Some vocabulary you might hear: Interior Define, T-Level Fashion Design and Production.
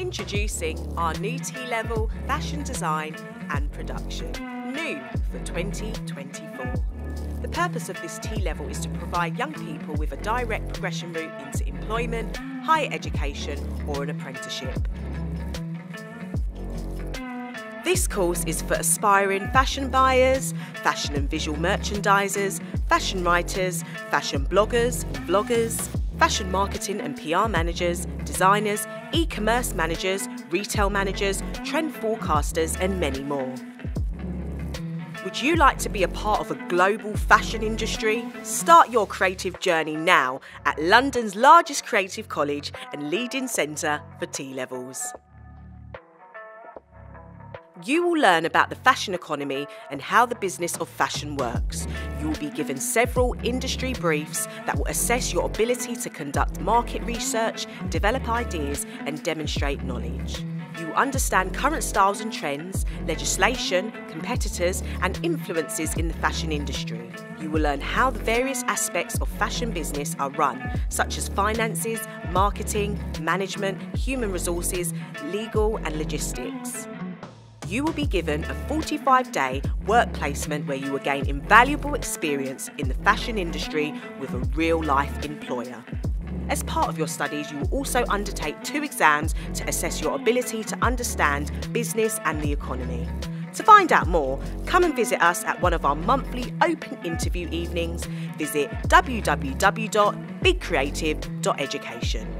Introducing our new T-Level Fashion Design and Production, new for 2024. The purpose of this T-Level is to provide young people with a direct progression route into employment, higher education or an apprenticeship. This course is for aspiring fashion buyers, fashion and visual merchandisers, fashion writers, fashion bloggers, vloggers, fashion marketing and PR managers, designers, e-commerce managers, retail managers, trend forecasters and many more. Would you like to be a part of a global fashion industry? Start your creative journey now at London's largest creative college and leading centre for T-Levels. You will learn about the fashion economy and how the business of fashion works. You will be given several industry briefs that will assess your ability to conduct market research, develop ideas and demonstrate knowledge. You will understand current styles and trends, legislation, competitors and influences in the fashion industry. You will learn how the various aspects of fashion business are run, such as finances, marketing, management, human resources, legal and logistics. You will be given a 45-day work placement where you will gain invaluable experience in the fashion industry with a real-life employer. As part of your studies, you will also undertake 2 exams to assess your ability to understand business and the economy. To find out more, come and visit us at one of our monthly open interview evenings. Visit www.bigcreative.education.